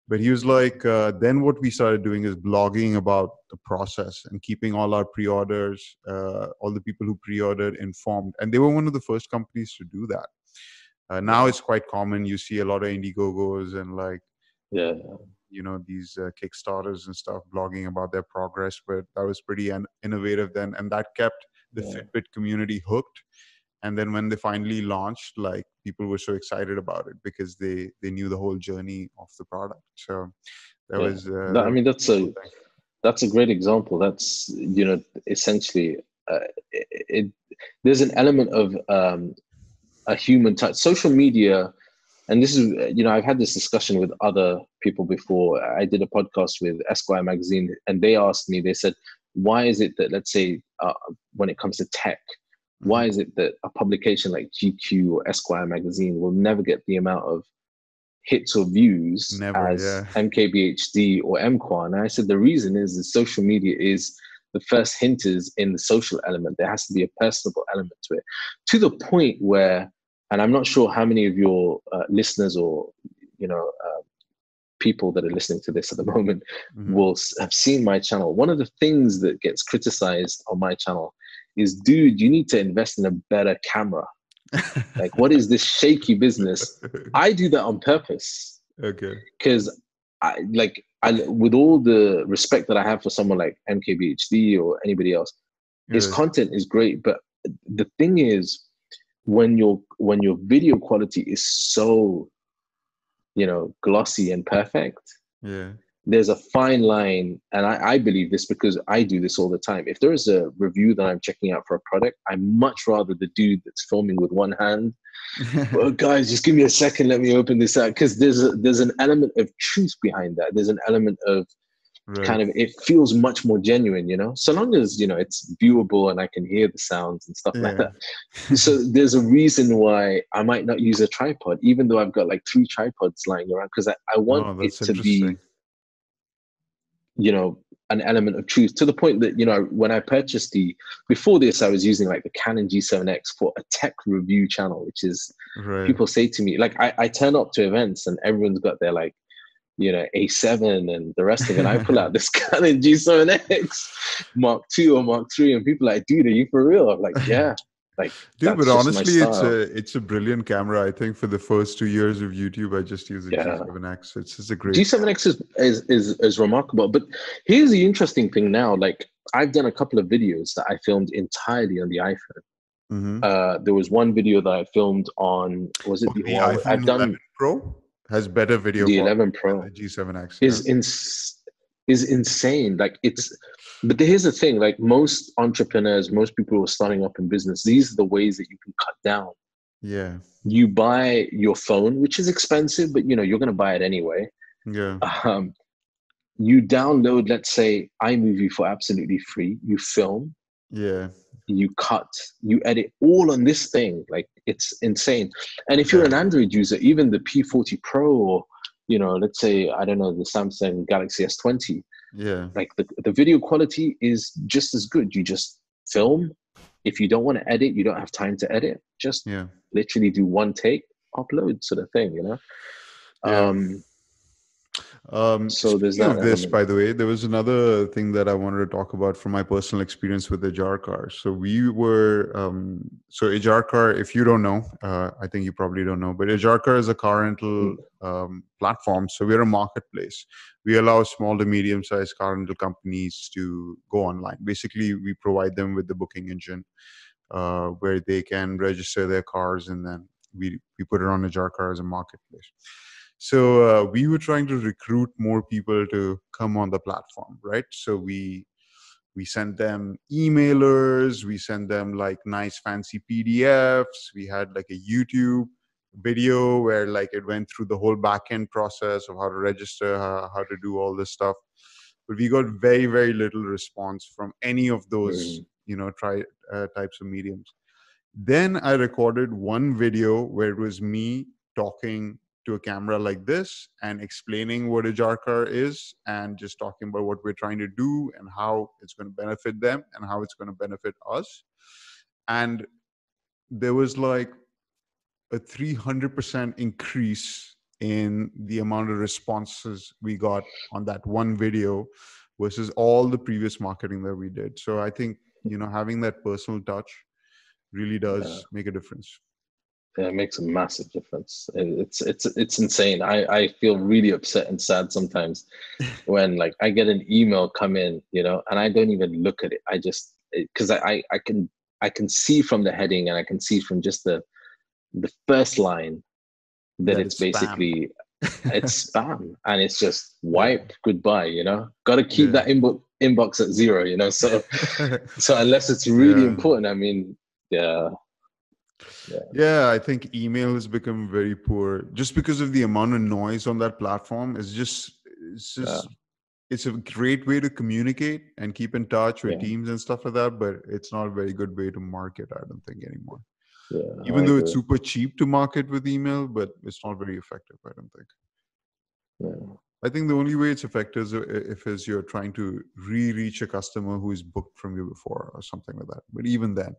But he was like, uh, then what we started doing is blogging about the process and keeping all our pre-orders, uh, all the people who pre-ordered informed. And they were one of the first companies to do that. Uh, now it's quite common. You see a lot of Indiegogos and like, yeah, you know, these uh, Kickstarters and stuff blogging about their progress, but that was pretty an innovative then. And that kept the yeah. Fitbit community hooked. And then when they finally launched, like people were so excited about it because they, they knew the whole journey of the product. So that yeah. was, uh, no, I mean, that's a, That's a great example. That's, you know, essentially uh, it, it, there's an element of um, a human touch. Social media, and this is, you know, I've had this discussion with other people before. I did a podcast with Esquire magazine, and they asked me, they said, why is it that, let's say, uh, when it comes to tech, why is it that a publication like G Q or Esquire magazine will never get the amount of hits or views never, as yeah. M K B H D or MQuan? And I said the reason is that social media is the first hinters in the social element. There has to be a personable element to it, to the point where, and I'm not sure how many of your uh, listeners or, you know, uh, people that are listening to this at the moment mm-hmm. will have seen my channel. One of the things that gets criticized on my channel is, dude, you need to invest in a better camera. Like, what is this shaky business? I do that on purpose. Okay. Because I like, I, with all the respect that I have for someone like M K B H D or anybody else, yeah. his content is great. But the thing is, when your when your video quality is so, you know, glossy and perfect, yeah, there's a fine line, and I, I believe this because I do this all the time. If there is a review that I'm checking out for a product, I'd much rather the dude that's filming with one hand, well, guys, just give me a second, let me open this out, because there's a, there's an element of truth behind that. There's an element of right. kind of, it feels much more genuine, you know, so long as, you know, it's viewable and I can hear the sounds and stuff yeah. like that. So there's a reason why I might not use a tripod, even though I've got like three tripods lying around, because I, I want oh, it to be, you know, an element of truth, to the point that, you know, when I purchased the, before this, I was using like the Canon G seven X for a tech review channel, which is right. people say to me, like, I, I turn up to events and everyone's got their like, you know, A seven and the rest of it. I pull out this Canon G seven X Mark two or Mark three, and people are like, dude, are you for real? I'm like, yeah. Like, dude, but honestly, it's a it's a brilliant camera. I think for the first two years of YouTube, I just used the yeah. G seven X. It's just a great G seven X is, is is is remarkable. But here's the interesting thing now. Like, I've done a couple of videos that I filmed entirely on the iPhone. Mm-hmm. Uh, there was one video that I filmed on, was it oh, the, the iPhone I've done, eleven Pro has better video. The eleven Pro, the G seven X is yeah. in. Is insane. Like, it's, but here's the thing, like, most entrepreneurs, most people who are starting up in business, these are the ways that you can cut down. Yeah. You buy your phone, which is expensive, but you know, you're going to buy it anyway. Yeah. Um, you download, let's say, iMovie for absolutely free. You film. Yeah. You cut, you edit all on this thing. Like, it's insane. And if yeah. you're an Android user, even the P forty Pro or, you know, let's say, I don't know, the Samsung Galaxy S twenty. Yeah. Like, the, the video quality is just as good. You just film. If you don't want to edit, you don't have time to edit. Just yeah. literally do one take, upload, sort of thing, you know? Yeah. Um, um, so there's that. Of this, by the way, there was another thing that I wanted to talk about from my personal experience with Ejar Car. So we were, um, so Ejar Car, if you don't know, uh, I think you probably don't know, but Ejar Car is a car rental um, platform. So we're a marketplace. We allow small to medium sized car rental companies to go online. Basically, we provide them with the booking engine uh, where they can register their cars, and then we, we put it on Ejar Car as a marketplace. So uh, we were trying to recruit more people to come on the platform, right? So we we sent them emailers, we sent them like nice fancy P D Fs. We had like a YouTube video where like it went through the whole back-end process of how to register, how, how to do all this stuff. But we got very, very little response from any of those, mm. you know, try, uh, types of mediums. Then I recorded one video where it was me talking to a camera like this and explaining what Ejar Car is and just talking about what we're trying to do and how it's going to benefit them and how it's going to benefit us. And there was like a three hundred percent increase in the amount of responses we got on that one video versus all the previous marketing that we did. So I think, you know, having that personal touch really does yeah. make a difference. Yeah, it makes a massive difference. It's it's it's insane. I, I feel really upset and sad sometimes when like I get an email come in, you know, and I don't even look at it. I just because I, I, I can I can see from the heading and I can see from just the the first line that, that it's basically spam. It's spam, and it's just wipe goodbye. You know, got to keep yeah. that inbox inbox at zero, you know, so so unless it's really yeah. important, I mean, yeah. yeah yeah I think email has become very poor just because of the amount of noise on that platform. It's just it's just yeah. it's a great way to communicate and keep in touch with yeah. teams and stuff like that, but it's not a very good way to market, I don't think, anymore. Yeah, even I though agree. It's super cheap to market with email, but it's not very effective, I don't think. Yeah. I think the only way it's effective is if is you're trying to re-reach a customer who is booked from you before or something like that. But even then,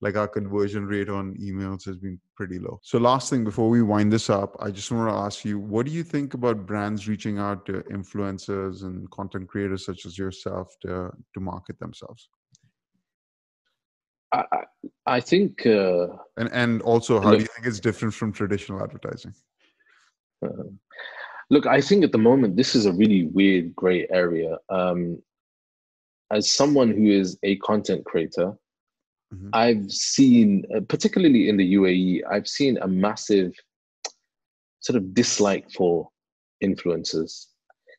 like, our conversion rate on emails has been pretty low. So last thing before we wind this up, I just want to ask you, what do you think about brands reaching out to influencers and content creators such as yourself to, to market themselves? I, I think... Uh, and, and also, how look, do you think it's different from traditional advertising? Uh, look, I think at the moment, this is a really weird gray area. Um, as someone who is a content creator, Mm-hmm. I've seen, uh, particularly in the U A E, I've seen a massive sort of dislike for influencers.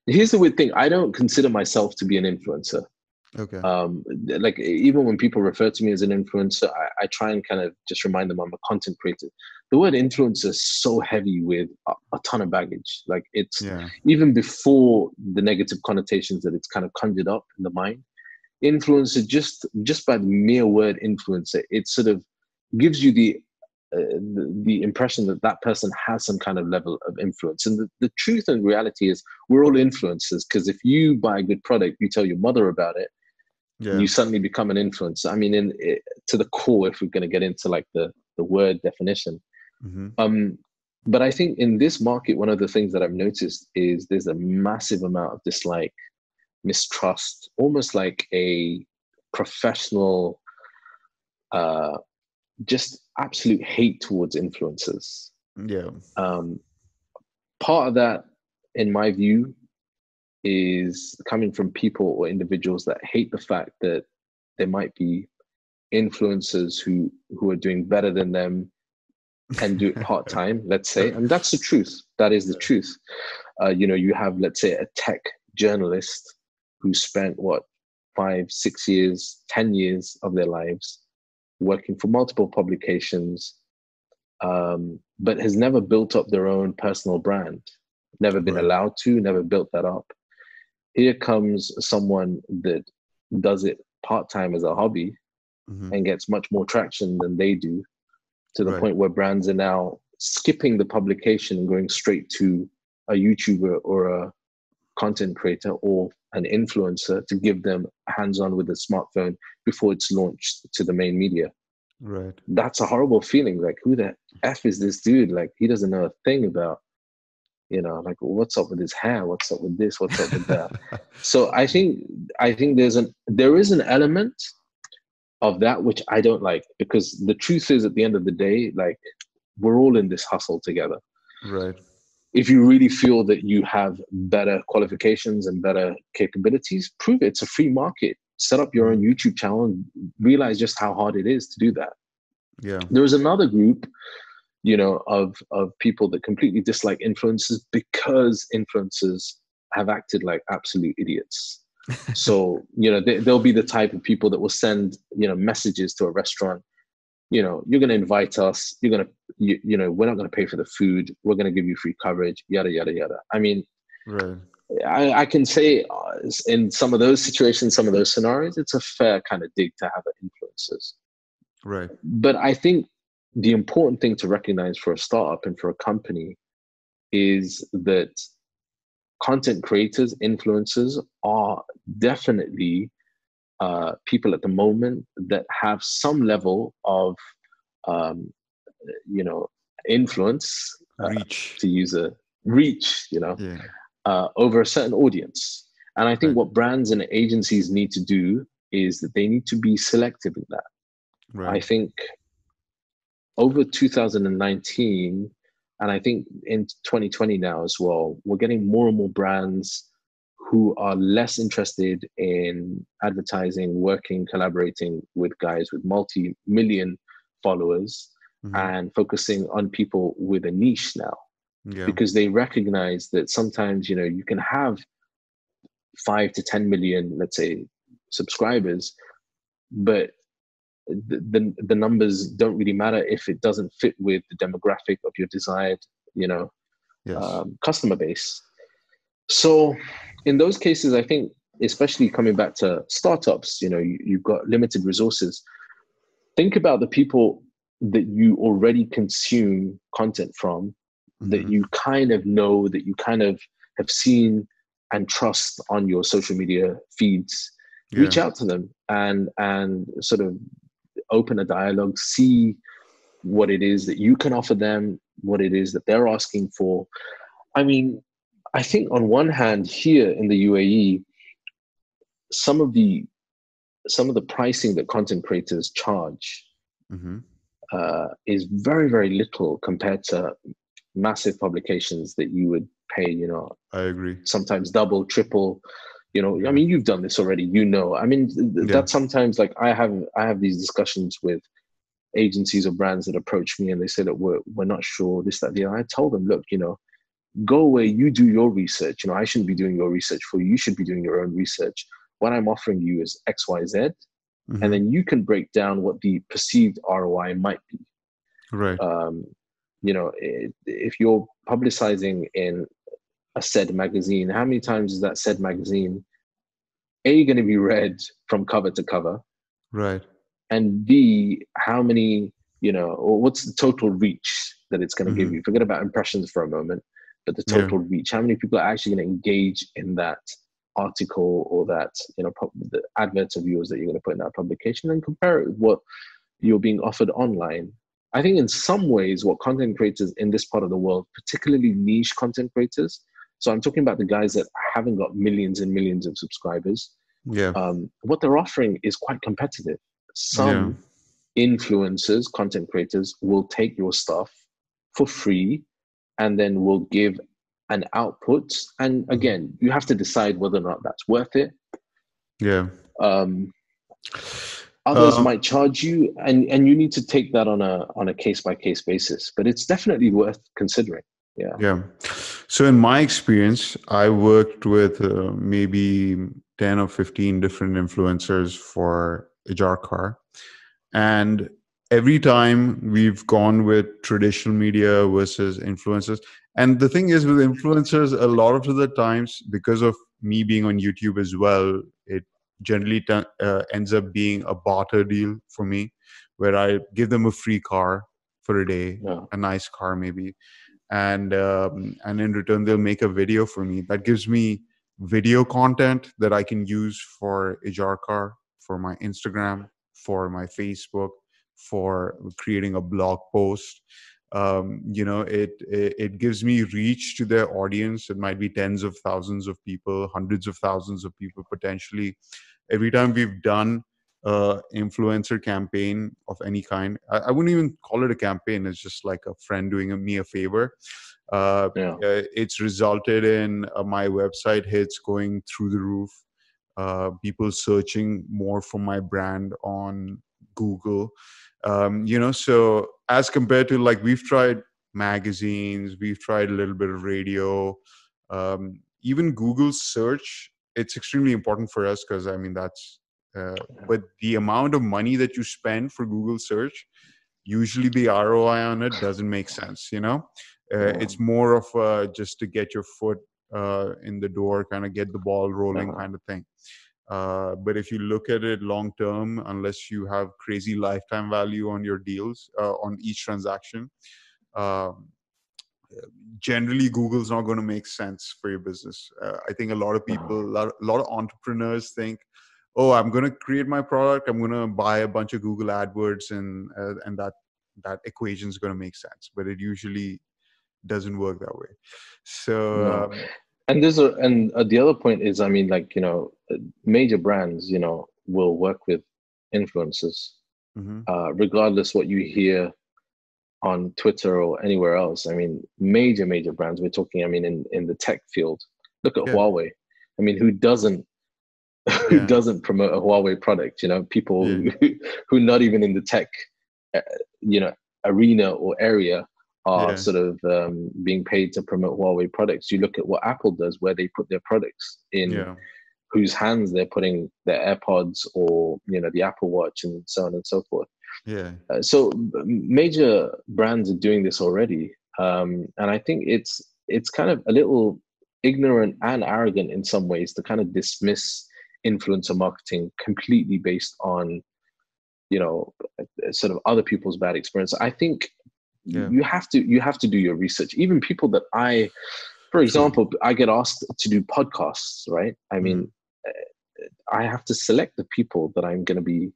Here's the weird thing. I don't consider myself to be an influencer. Okay. Um, like, even when people refer to me as an influencer, I, I try and kind of just remind them I'm a content creator. The word influencer is so heavy with a, a ton of baggage. Like, it's yeah. even before the negative connotations that it's kind of conjured up in the mind. Influencer, just just by the mere word influencer, it sort of gives you the, uh, the the impression that that person has some kind of level of influence. And the, the truth and reality is we're all influencers, because if you buy a good product, you tell your mother about it, yeah. you suddenly become an influencer. I mean, in it, to the core, if we're going to get into like the, the word definition. Mm-hmm. Um, but I think in this market, one of the things that I've noticed is there's a massive amount of dislike, mistrust, almost like a professional, uh, just absolute hate towards influencers. Yeah. Um, part of that, in my view, is coming from people or individuals that hate the fact that there might be influencers who, who are doing better than them and do it part-time, let's say. And that's the truth. That is the truth. Uh, you know, you have, let's say, a tech journalist who spent what, five, six years, ten years of their lives working for multiple publications, um, but has never built up their own personal brand, never been right. allowed to, never built that up. Here comes someone that does it part-time as a hobby mm-hmm. and gets much more traction than they do, to the right. point where brands are now skipping the publication and going straight to a YouTuber or a content creator or an influencer to give them hands-on with a smartphone before it's launched to the main media. Right. That's a horrible feeling. Like, who the F is this dude? Like, he doesn't know a thing about, you know, like, what's up with his hair? What's up with this? What's up with that? So I think, I think there's an, there is an element of that, which I don't like, because the truth is, at the end of the day, like, we're all in this hustle together. Right. If you really feel that you have better qualifications and better capabilities, prove it. It's a free market. Set up your own YouTube channel and realize just how hard it is to do that. Yeah. There's another group, you know, of, of people that completely dislike influencers because influencers have acted like absolute idiots. So, you know, they, they'll be the type of people that will send, you know, messages to a restaurant. You know, you're going to invite us, you're going to, you, you know, we're not going to pay for the food, we're going to give you free coverage, yada, yada, yada. I mean, right. I, I can say in some of those situations, some of those scenarios, it's a fair kind of dig to have at influencers. Right. But I think the important thing to recognize for a startup and for a company is that content creators, influencers are definitely Uh, people at the moment that have some level of, um, you know, influence, uh, reach. to use a reach, you know, yeah. uh, over a certain audience. And I think right. what brands and agencies need to do is that they need to be selective in that. Right. I think over two thousand nineteen, and I think in twenty twenty now as well, we're getting more and more brands who are less interested in advertising, working, collaborating with guys with multi-million followers mm-hmm. and focusing on people with a niche now. Yeah. Because they recognize that sometimes, you know, you can have five to ten million, let's say, subscribers, but the, the, the numbers don't really matter if it doesn't fit with the demographic of your desired, you know, yes. um, customer base. So in those cases, I think, especially coming back to startups, you know, you, you've got limited resources. Think about the people that you already consume content from, mm-hmm. that you kind of know, that you kind of have seen and trust on your social media feeds. Yeah. Reach out to them and and sort of open a dialogue, see what it is that you can offer them, what it is that they're asking for. I mean, I think on one hand, here in the U A E, some of the some of the pricing that content creators charge mm-hmm. uh, is very, very little compared to massive publications that you would pay, you know. I agree. Sometimes double, triple. You know, I mean, you've done this already, you know. I mean, th- yeah. that's sometimes like I have I have these discussions with agencies or brands that approach me and they say that we're, we're not sure, this, that, the other. I told them, look, you know, go away, you do your research. You know, I shouldn't be doing your research for you. You should be doing your own research. What I'm offering you is X, Y, Z. Mm-hmm. And then you can break down what the perceived R O I might be. Right. Um, you know, if you're publicizing in a said magazine, how many times is that said magazine A going to be read from cover to cover, right? And B, how many, you know, or what's the total reach that it's going to mm-hmm. give you? Forget about impressions for a moment, but the total yeah. reach, how many people are actually going to engage in that article or that, you know, pub- the adverts of yours that you're going to put in that publication, and compare it with what you're being offered online. I think in some ways what content creators in this part of the world, particularly niche content creators, so I'm talking about the guys that haven't got millions and millions of subscribers. Yeah. Um, what they're offering is quite competitive. Some yeah. influencers, content creators, will take your stuff for free and then will give an output. And again, you have to decide whether or not that's worth it. Yeah. Um, others uh, might charge you, and, and you need to take that on a on a case-by-case basis. But it's definitely worth considering. Yeah. Yeah. So in my experience, I worked with uh, maybe ten or fifteen different influencers for Ejar Car. And every time we've gone with traditional media versus influencers. And the thing is with influencers, a lot of the times, because of me being on YouTube as well, it generally t- uh, ends up being a barter deal for me, where I give them a free car for a day, yeah. a nice car maybe. And um, and in return, they'll make a video for me. That gives me video content that I can use for Ejar Car, for my Instagram, for my Facebook, for creating a blog post. Um, you know, it, it it gives me reach to their audience. It might be tens of thousands of people, hundreds of thousands of people potentially. Every time we've done an influencer campaign of any kind, I, I wouldn't even call it a campaign. It's just like a friend doing a, me a favor. Uh, yeah. uh, it's resulted in uh, my website hits going through the roof. Uh, people searching more for my brand on Google. Um, you know, so as compared to like we've tried magazines, we've tried a little bit of radio, um, even Google search. It's extremely important for us because I mean that's. Uh, but the amount of money that you spend for Google search, usually the R O I on it doesn't make sense, you know? Uh, it's more of uh, just to get your foot uh, in the door, kind of get the ball rolling kind of thing. Uh, but if you look at it long-term, unless you have crazy lifetime value on your deals, uh, on each transaction, um, generally Google's not going to make sense for your business. Uh, I think a lot of people, a lot, a lot of entrepreneurs think, oh, I'm going to create my product. I'm going to buy a bunch of Google AdWords, and uh, and that that equation is going to make sense. But it usually doesn't work that way. So, no. um, and there's a, and the other point is, I mean, like you know, major brands, you know, will work with influencers, mm-hmm. uh, regardless what you hear on Twitter or anywhere else. I mean, major major brands. We're talking. I mean, in in the tech field, look at yeah. Huawei. I mean, who doesn't? who yeah. doesn't promote a Huawei product, you know, people yeah. who, who not even in the tech, uh, you know, arena or area are yeah. sort of um, being paid to promote Huawei products. You look at what Apple does, where they put their products in, yeah. whose hands they're putting their AirPods or, you know, the Apple Watch and so on and so forth. Yeah. Uh, so major brands are doing this already. Um, and I think it's, it's kind of a little ignorant and arrogant in some ways to kind of dismiss influencer marketing completely based on, you know, sort of other people's bad experience. I think yeah. you have to, you have to do your research. Even people that I, for example, I get asked to do podcasts, right? I mean, mm-hmm. I have to select the people that I'm going to be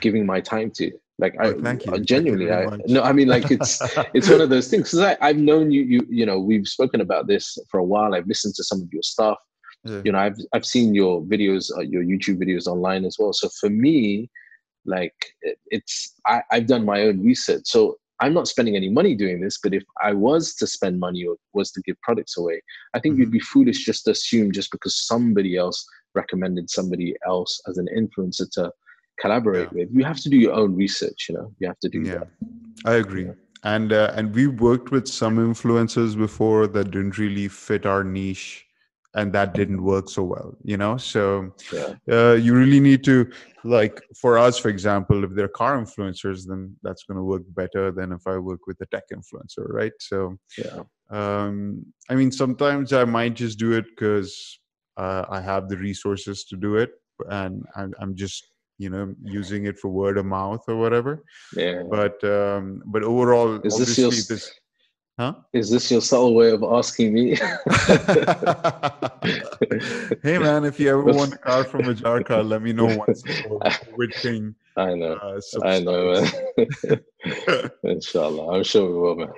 giving my time to. Like, oh, I, thank you. I genuinely, thank you I, no, I mean, like it's, it's one of those things. Cause I, I've known you, you, you know, we've spoken about this for a while. I've listened to some of your stuff. Yeah. You know, I've, I've seen your videos, uh, your YouTube videos online as well. So for me, like it, it's, I, I've done my own research. So I'm not spending any money doing this, but if I was to spend money or was to give products away, I think mm-hmm. you'd be foolish just to assume just because somebody else recommended somebody else as an influencer to collaborate yeah. with. You have to do your own research, you know, you have to do yeah. that. I agree. Yeah. And, uh, and we worked with some influencers before that didn't really fit our niche and that didn't work so well, you know? So yeah. uh, you really need to, like for us, for example, if they're car influencers, then that's going to work better than if I work with a tech influencer, right? So, yeah. um, I mean, sometimes I might just do it because uh, I have the resources to do it and I'm, I'm just, you know, using it for word of mouth or whatever. Yeah. But, um, but overall, Is obviously this, your... this Huh? Is this your subtle way of asking me? Hey man, if you ever want a car from Ejar Car, let me know once before which thing. I know, uh, I know, man. Inshallah, I'm sure we will, man.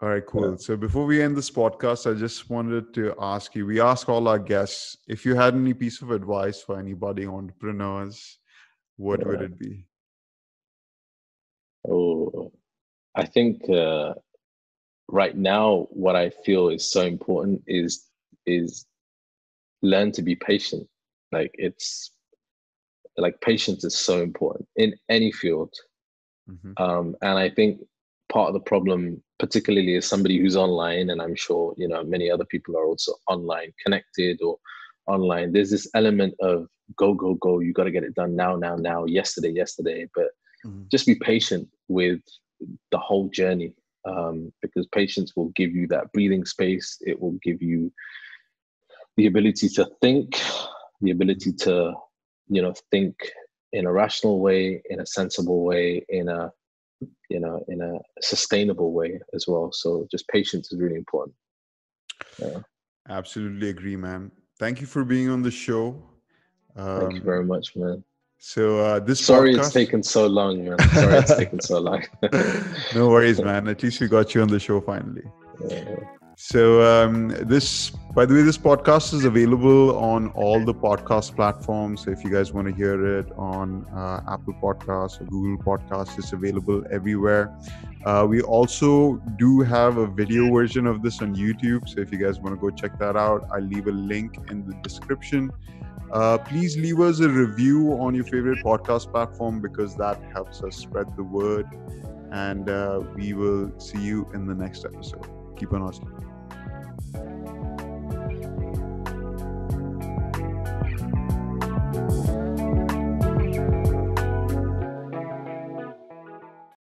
All right, cool. Yeah. So before we end this podcast, I just wanted to ask you, we ask all our guests, if you had any piece of advice for anybody, entrepreneurs, what yeah. would it be? Oh, I think... Uh, right now, what I feel is so important is is learn to be patient. Like it's like patience is so important in any field. Mm-hmm. Um, and I think part of the problem, particularly as somebody who's online, and I'm sure you know many other people are also online connected or online. There's this element of go go go. You got to get it done now now now. Yesterday yesterday. But mm-hmm. just be patient with the whole journey. Um, because patience will give you that breathing space. It will give you the ability to think, the ability to, you know, think in a rational way, in a sensible way, in a, you know, in a sustainable way as well. So just patience is really important. Yeah. Absolutely agree, man. Thank you for being on the show. Um, Thank you very much, man. So uh, this Sorry podcast... it's taken so long, man. Sorry it's taken so long. No worries, man. At least we got you on the show finally. Yeah. So um, this, by the way, this podcast is available on all the podcast platforms. So if you guys want to hear it on uh, Apple Podcasts or Google Podcasts, it's available everywhere. Uh, we also do have a video version of this on YouTube. So if you guys want to go check that out, I'll leave a link in the description. Uh, please leave us a review on your favorite podcast platform because that helps us spread the word. And uh, we will see you in the next episode. Keep on watching.